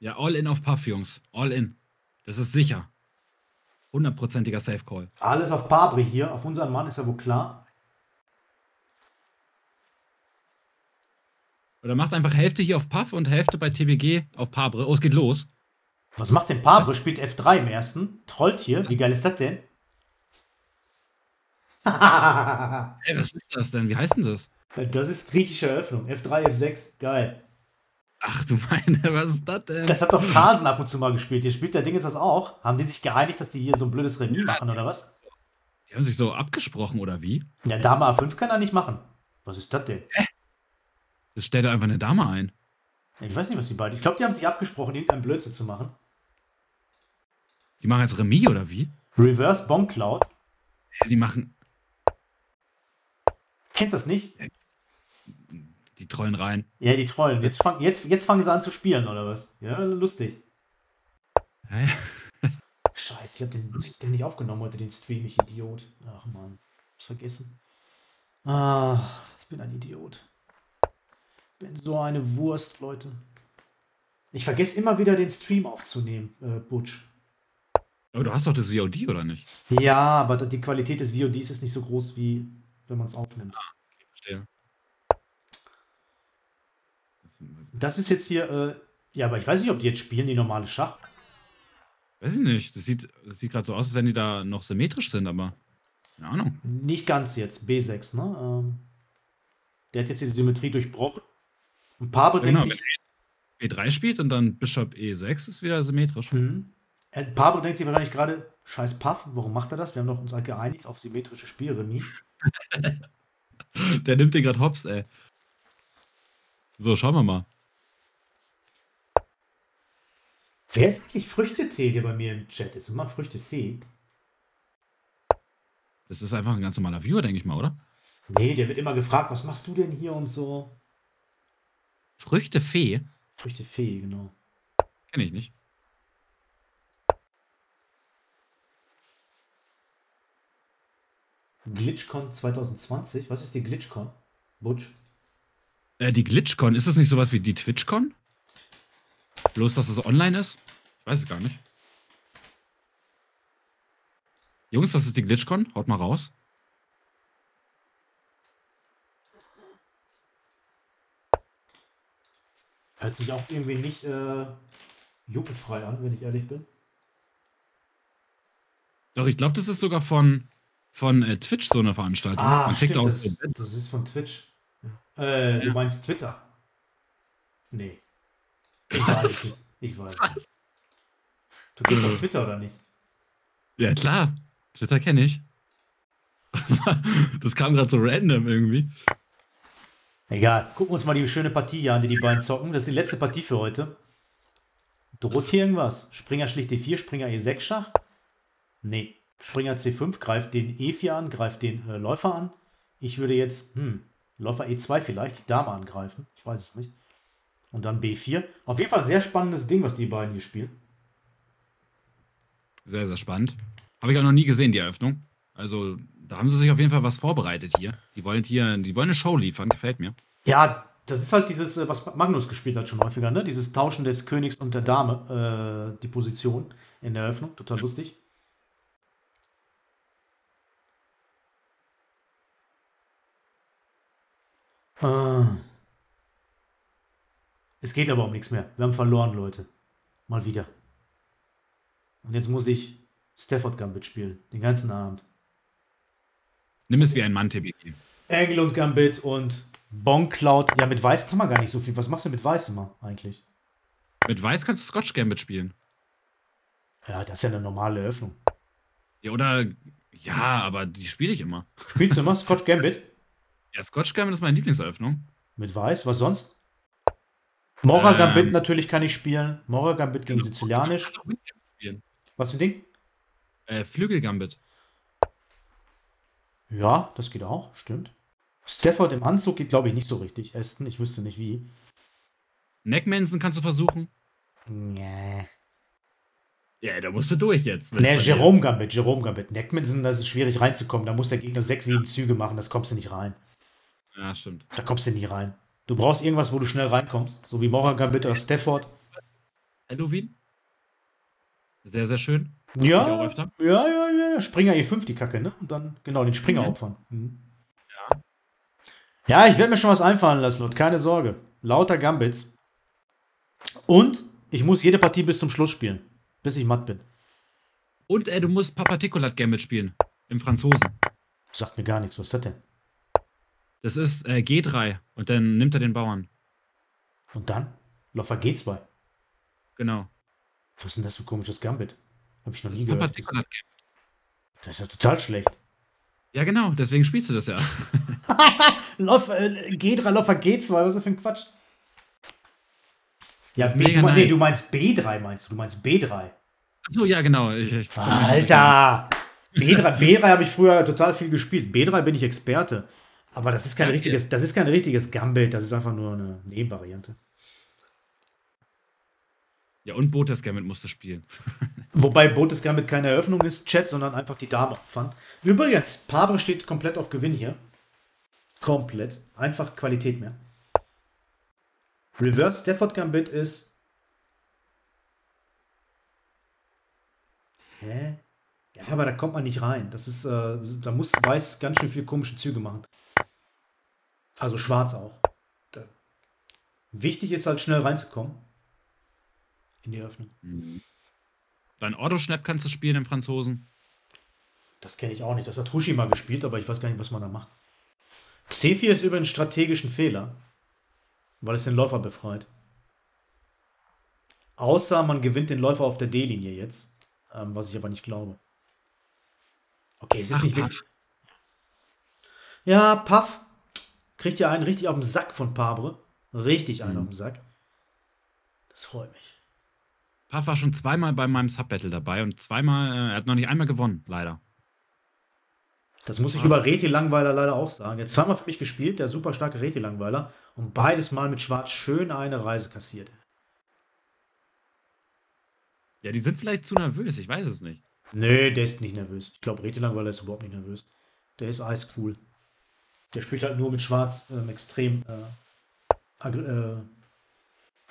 Ja, all in auf Puff, Jungs. All in. Das ist sicher. 100%iger Safe Call. Alles auf Pabri hier. Auf unseren Mann ist ja wohl klar. Oder macht einfach Hälfte hier auf Puff und Hälfte bei TBG auf Pabre. Oh, es geht los. Was macht denn Pabre? Spielt F3 im ersten. Trollt hier. Wie geil ist das denn? Ey, was ist das denn? Wie heißt denn das? Das ist griechische Eröffnung. F3, F6. Geil. Ach du meine, was ist das denn? Das hat doch Carlsen ab und zu mal gespielt. Hier spielt der Ding jetzt das auch. Haben die sich geeinigt, dass die hier so ein blödes Remis machen oder was? Die haben sich so abgesprochen oder wie? Ja, Dame A5 kann er nicht machen. Was ist das denn? Hä? Das stellt einfach eine Dame ein. Ich weiß nicht, was die beiden... Ich glaube, die haben sich abgesprochen, irgendeinen Blödsinn zu machen. Die machen jetzt Remis oder wie? Reverse Bongcloud. Ja, die machen... Kennst du das nicht? Die trollen rein. Ja, die trollen. Jetzt fangen sie an zu spielen, oder was? Ja, lustig. Hä? Scheiße, ich habe den nicht aufgenommen heute, den Stream, ich Idiot. Ach man, hab's vergessen. Ach, ich bin ein Idiot. Ich bin so eine Wurst, Leute. Ich vergesse immer wieder, den Stream aufzunehmen, Butch. Aber du hast doch das VOD, oder nicht? Ja, aber die Qualität des VODs ist nicht so groß, wie wenn man es aufnimmt. Ah, okay, verstehe. Das ist jetzt hier, ja, aber ich weiß nicht, ob die jetzt spielen, die normale Schach. Weiß ich nicht, das sieht gerade so aus, als wenn die da noch symmetrisch sind, aber keine Ahnung. Nicht ganz jetzt, B6, ne? Der hat jetzt die Symmetrie durchbrochen. Und Pabre denkt sich... Wenn B3 spielt und dann Bishop E6 ist wieder symmetrisch. Mhm. Pabre denkt sich wahrscheinlich gerade, scheiß Puff, warum macht er das? Wir haben doch uns geeinigt auf symmetrische Spielremis. Der nimmt den gerade hops, ey. So, schauen wir mal. Wer ist eigentlich Früchtetee, der bei mir im Chat ist? Immer Früchtetee. Das ist einfach ein ganz normaler Viewer, denke ich mal, oder? Nee, der wird immer gefragt, was machst du denn hier und so. Früchtefee? Früchtefee, genau. Kenne ich nicht. GlitchCon 2020? Was ist die GlitchCon? Butch? Die GlitchCon, ist das nicht sowas wie die TwitchCon? Bloß, dass es online ist? Ich weiß es gar nicht. Jungs, das ist die GlitchCon. Haut mal raus. Hört sich auch irgendwie nicht jugendfrei an, wenn ich ehrlich bin. Doch, ich glaube, das ist sogar von Twitch so eine Veranstaltung. Ah, man stimmt, auch das ist von Twitch. Ja. Du meinst Twitter? Nee. Ich weiß nicht. Du gehst auf Twitter oder nicht? Ja, klar. Twitter kenne ich. Das kam gerade so random irgendwie. Egal. Gucken wir uns mal die schöne Partie hier an, die beiden zocken. Das ist die letzte Partie für heute. Droht hier irgendwas? Springer schlicht D4, Springer E6 Schach? Nee. Springer C5 greift den E4 an, greift den Läufer an. Ich würde jetzt, Läufer E2 vielleicht, die Dame angreifen. Ich weiß es nicht. Und dann B4. Auf jeden Fall ein sehr spannendes Ding, was die beiden hier spielen. Sehr, sehr spannend. Habe ich auch noch nie gesehen, die Eröffnung. Also, da haben sie sich auf jeden Fall was vorbereitet hier. Die wollen eine Show liefern, gefällt mir. Ja, das ist halt dieses, was Magnus gespielt hat schon häufiger, ne? Dieses Tauschen des Königs und der Dame, die Position in der Eröffnung. Total lustig. Es geht aber um nichts mehr. Wir haben verloren, Leute. Mal wieder. Und jetzt muss ich Stafford Gambit spielen. Den ganzen Abend. Nimm es wie ein Mann, TBG. Englund Gambit und Bongcloud. Ja, mit Weiß kann man gar nicht so viel. Was machst du mit Weiß immer eigentlich? Mit Weiß kannst du Scotch Gambit spielen. Ja, das ist ja eine normale Eröffnung. Ja, oder... Ja, aber die spiele ich immer. Spielst du immer Scotch Gambit? Ja, Scotch Gambit ist meine Lieblingseröffnung. Mit Weiß? Was sonst? Morra-Gambit natürlich kann ich spielen. Morra-Gambit gegen Sizilianisch. Was für ein Ding? Flügelgambit. Ja, das geht auch, stimmt. Stafford im Anzug geht, glaube ich, nicht so richtig. Aston, ich wüsste nicht wie. Neckmanson kannst du versuchen? Nee. Ja, da musst du durch jetzt. Nee, Jerome Gambit. Neckmanson, das ist schwierig reinzukommen. Da muss der Gegner 6, 7 Züge machen, das kommst du nicht rein. Ja, stimmt. Da kommst du nicht rein. Du brauchst irgendwas, wo du schnell reinkommst. So wie Morra-Gambit oder Stafford. Halloween. Sehr, sehr schön. Ja, ja. Springer E5, die Kacke, ne? Und dann, genau, den Springer opfern. Mhm. Ja. Ja, ich werde mir schon was einfallen lassen, und keine Sorge. Lauter Gambits. Und ich muss jede Partie bis zum Schluss spielen. Bis ich matt bin. Und du musst Paparticulat Gambit spielen. Im Franzosen. Sagt mir gar nichts. Was ist das denn? Das ist G3. Und dann nimmt er den Bauern. Und dann? Läufer G2. Genau. Was ist denn das für ein komisches Gambit? Hab ich noch nie gehört. Paparticulat Gambit. Das ist ja total schlecht. Ja, genau. Deswegen spielst du das ja. G3, Läufer G2. Was ist das für ein Quatsch? Ja, du meinst B3, meinst du? Du meinst B3. Achso, ja, genau. Alter! B3 habe ich früher total viel gespielt. B3 bin ich Experte. Aber das ist kein richtiges, das ist kein richtiges Gambit, das ist einfach nur eine Nebenvariante. Ja, und Botas Gambit musste spielen. Wobei Botas Gambit keine Eröffnung ist, Chat, sondern einfach die Dame opfern. Übrigens, Pabre steht komplett auf Gewinn hier. Komplett. Einfach Qualität mehr. Reverse Stafford Gambit ist. Hä? Ja, aber da kommt man nicht rein. Das ist, da muss Weiß ganz schön viel komische Züge machen. Also Schwarz auch. Da. Wichtig ist halt schnell reinzukommen. In die Öffnung. Mhm. Dein Ordo-Schnapp kannst du spielen im Franzosen. Das kenne ich auch nicht. Das hat Hushi mal gespielt, aber ich weiß gar nicht, was man da macht. C4 ist über einen strategischen Fehler. Weil es den Läufer befreit. Außer man gewinnt den Läufer auf der D-Linie jetzt. Was ich aber nicht glaube. Okay, es ist nicht wirklich. Ja, Puff. Kriegt ihr einen richtig auf den Sack von Pabre. Richtig einen auf den Sack. Das freut mich. Puff war schon zweimal bei meinem Sub-Battle dabei. Und zweimal, er hat noch nicht einmal gewonnen, leider. Das muss ich über Reti-Langweiler leider auch sagen. Jetzt haben wir für mich gespielt, der super starke Reti-Langweiler. Und beides Mal mit Schwarz schön eine Reise kassiert. Ja, die sind vielleicht zu nervös, ich weiß es nicht. Nee, der ist nicht nervös. Ich glaube, Reti-Langweiler ist überhaupt nicht nervös. Der ist ice cool. Der spielt halt nur mit Schwarz extrem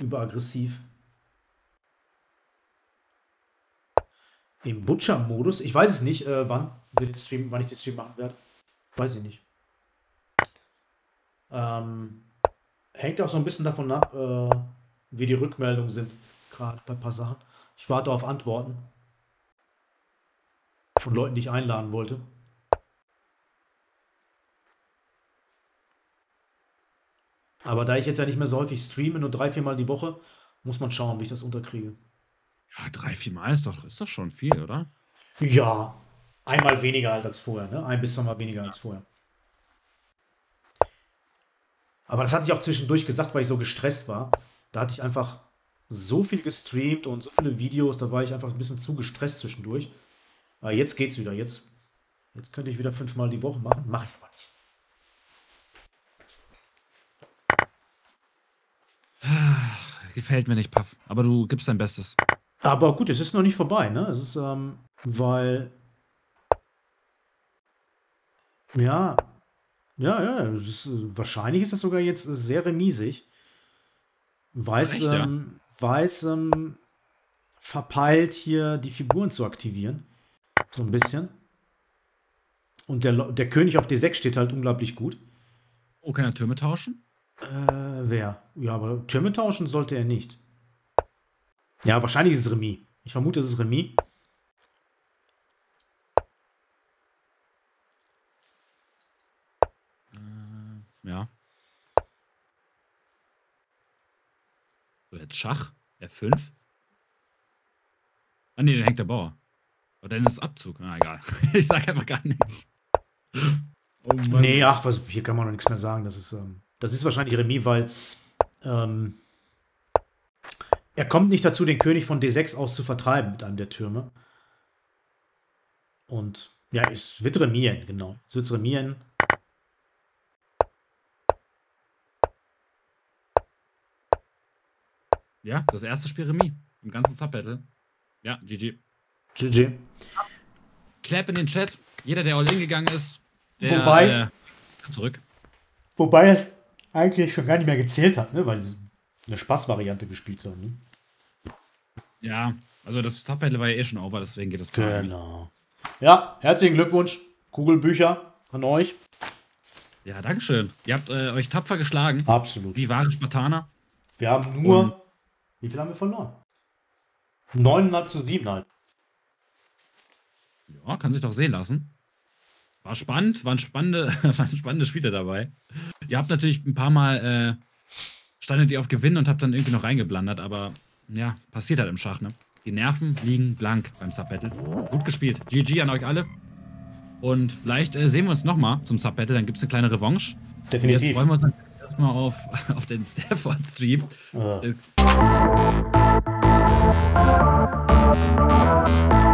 überaggressiv. Im Butcher-Modus? Ich weiß es nicht, wann ich den Stream machen werde. Weiß ich nicht. Hängt auch so ein bisschen davon ab, wie die Rückmeldungen sind. Gerade bei ein paar Sachen. Ich warte auf Antworten. Von Leuten, die ich einladen wollte. Aber da ich jetzt ja nicht mehr so häufig streame, nur 3-4 Mal die Woche, muss man schauen, wie ich das unterkriege. Ja, 3-4 Mal ist doch schon viel, oder? Ja, einmal weniger halt als vorher, ne? 1 bis 2 Mal weniger als vorher. Aber das hatte ich auch zwischendurch gesagt, weil ich so gestresst war. Da hatte ich einfach so viel gestreamt und so viele Videos, da war ich einfach ein bisschen zu gestresst zwischendurch. Aber jetzt geht's wieder. Jetzt könnte ich wieder 5 Mal die Woche machen. Mache ich aber nicht. Gefällt mir nicht, Puff. Aber du gibst dein Bestes. Aber gut, es ist noch nicht vorbei, ne? Es ist, weil... Ja. Wahrscheinlich ist das sogar jetzt sehr remisig. Weiß verpeilt hier die Figuren zu aktivieren. So ein bisschen. Und der König auf D6 steht halt unglaublich gut. Oh, kann er Türme tauschen? Wer? Ja, aber Türme tauschen sollte er nicht. Ja, wahrscheinlich ist es Remis. Ich vermute, es ist Remis. Ja. So, jetzt Schach. F5. Ah, nee, dann hängt der Bauer. Aber dann ist es Abzug. Na, egal. Ich sage einfach gar nichts. Oh Mann. Nee, ach, hier kann man noch nichts mehr sagen. Das ist wahrscheinlich Remis, weil er kommt nicht dazu, den König von D6 aus zu vertreiben mit einem der Türme. Und ja, es wird Remis, genau. Es wird Remis. Ja, das erste Spiel Remis im ganzen Sub-Battle. Ja, GG. GG. Clap in den Chat. Jeder, der all in gegangen ist, der zurück. Wobei es eigentlich schon gar nicht mehr gezählt hat, ne? Weil es eine Spaßvariante gespielt hat. Ne? Ja, also das Subpanel war ja eh schon over, deswegen geht das klar. Genau. Ja, herzlichen Glückwunsch, Kugelbücher an euch. Ja, dankeschön. Ihr habt euch tapfer geschlagen. Absolut. Wie wahre Spartaner. Wir haben nur. Und wie viel haben wir verloren? 9,5 zu 7 halt. Ja, kann sich doch sehen lassen. War spannend, waren spannende Spiele dabei. Ihr habt natürlich ein paar Mal standet ihr auf Gewinn und habt dann irgendwie noch reingeblandert, aber ja, passiert halt im Schach, ne? Die Nerven liegen blank beim Subbattle. Gut gespielt. GG an euch alle. Und vielleicht sehen wir uns nochmal zum Subbattle, dann gibt es eine kleine Revanche. Definitiv. Und jetzt freuen wir uns dann erstmal auf den Stafford-Stream. Ja.